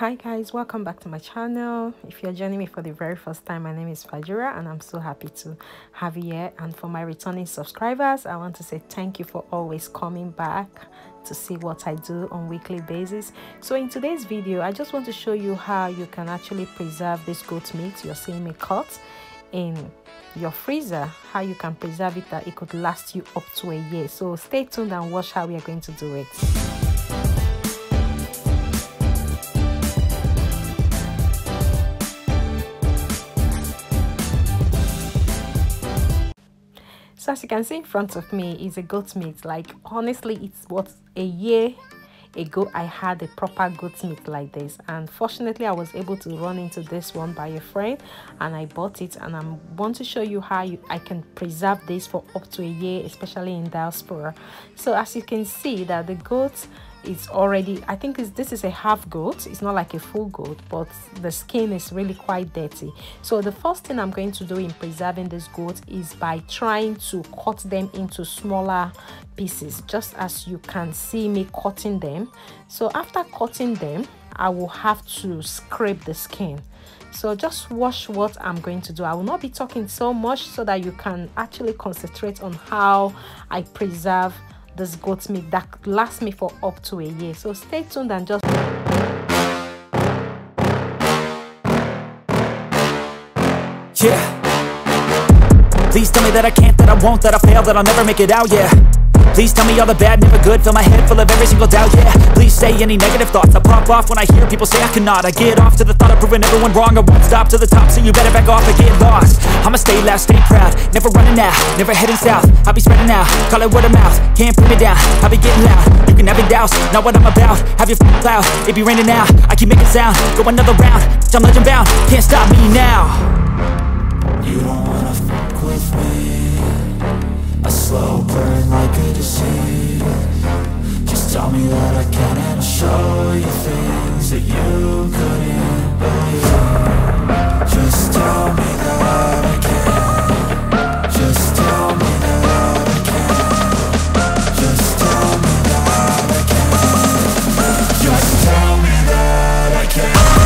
Hi guys, welcome back to my channel. If you're joining me for the very first time, my name is Fajira and I'm so happy to have you here. And for my returning subscribers, I want to say thank you for always coming back to see what I do on weekly basis. So in today's video, I just want to show you how you can actually preserve this goat meat you're seeing me cut in your freezer, how you can preserve it that it could last you up to a year. So stay tuned and watch how we are going to do it. So as you can see in front of me is a goat meat. Like honestly, it's what, a year ago I had a proper goat meat like this, and fortunately I was able to run into this one by a friend and I bought it, and I want to show you how I can preserve this for up to a year, especially in diaspora. So as you can see that the goat is already, I think this is a half goat, it's not like a full goat, but the skin is really quite dirty. So the first thing I'm going to do in preserving this goat is by trying to cut them into smaller pieces, just as you can see me cutting them. So after cutting them, I will have to scrape the skin. So just watch what I'm going to do. I will not be talking so much so that you can actually concentrate on how I preserve this goat meat that lasts me for up to a year. So stay tuned and just please tell me that I can't, that I won't, that I fail, that I'll never make it out. Please tell me all the bad, never good. Fill my head full of every single doubt, Please say any negative thoughts. I pop off when I hear people say I cannot. I get off to the thought of proving everyone wrong. I won't stop to the top, so you better back off or get lost. I'ma stay loud, stay proud, never running out, never heading south. I'll be spreading out, call it word of mouth. Can't put me down, I'll be getting loud. You can have it douse, not what I'm about. Have your f***ing cloud, it be raining now. I keep making sound, go another round. Bitch, I'm legend bound, can't stop me now. You don't wanna fuck with me, a slow burn like a disease. Just tell me that I can and I'll show you things that you couldn't believe. Just tell me that I can, just tell me that I can, just tell me that I can, just tell me that I can.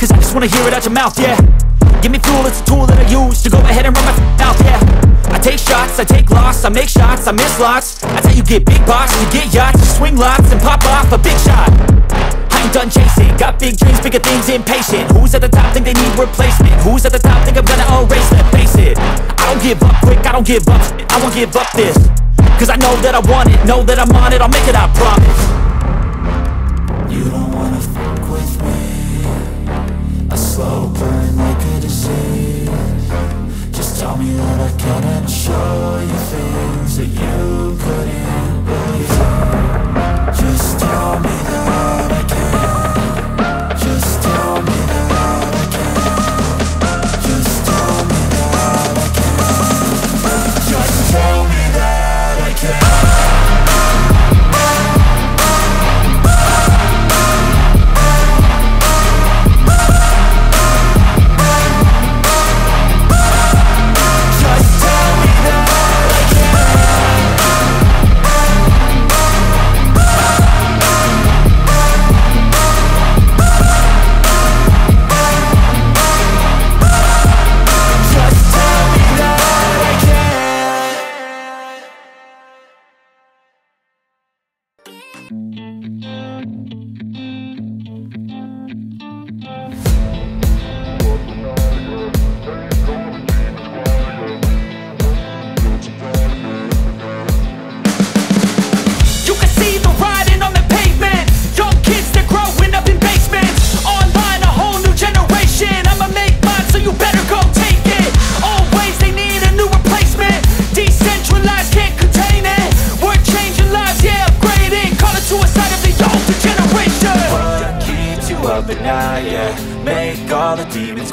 Cause I just wanna hear it out your mouth, Give me fuel, it's a tool that I use to go ahead and run my mouth, I take shots, I take loss, I make shots, I miss lots. That's how you get big box, you get yachts, you swing lots and pop off a big shot. I ain't done chasing, got big dreams, bigger things, impatient. Who's at the top think they need replacement? Who's at the top think I'm gonna erase them? Face it, I don't give up quick, I don't give up shit, I won't give up this. Cause I know that I want it, know that I'm on it, I'll make it, I promise. You don't wanna fuck with me, a slow burn like a disease. Just tell me that I can and I'll show you things that you couldn't believe. Just tell me that I can, just tell me that I can, just tell me that I can, just tell me that I can. make all the demons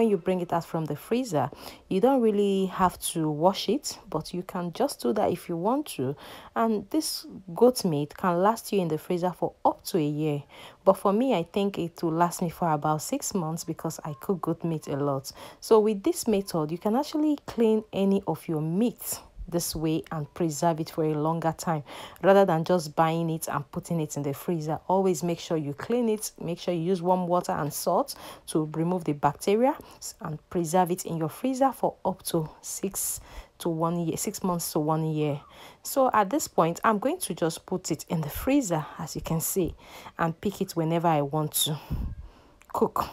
When you bring it out from the freezer, you don't really have to wash it, but you can just do that if you want to. And this goat meat can last you in the freezer for up to a year, but for me, I think it will last me for about 6 months because I cook goat meat a lot. So with this method, you can actually clean any of your meat this way and preserve it for a longer time rather than just buying it and putting it in the freezer. Always make sure you clean it, make sure you use warm water and salt to remove the bacteria, and preserve it in your freezer for up to 6 months to 1 year. So at this point, I'm going to just put it in the freezer, as you can see, and pick it whenever I want to cook.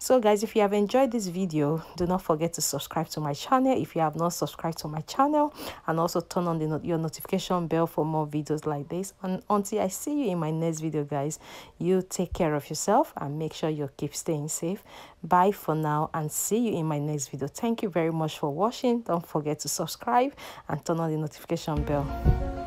So guys, if you have enjoyed this video, do not forget to subscribe to my channel if you have not subscribed to my channel, and also turn on your notification bell for more videos like this. And until I see you in my next video, guys, you take care of yourself and make sure you keep staying safe. Bye for now, and see you in my next video. Thank you very much for watching. Don't forget to subscribe and turn on the notification bell.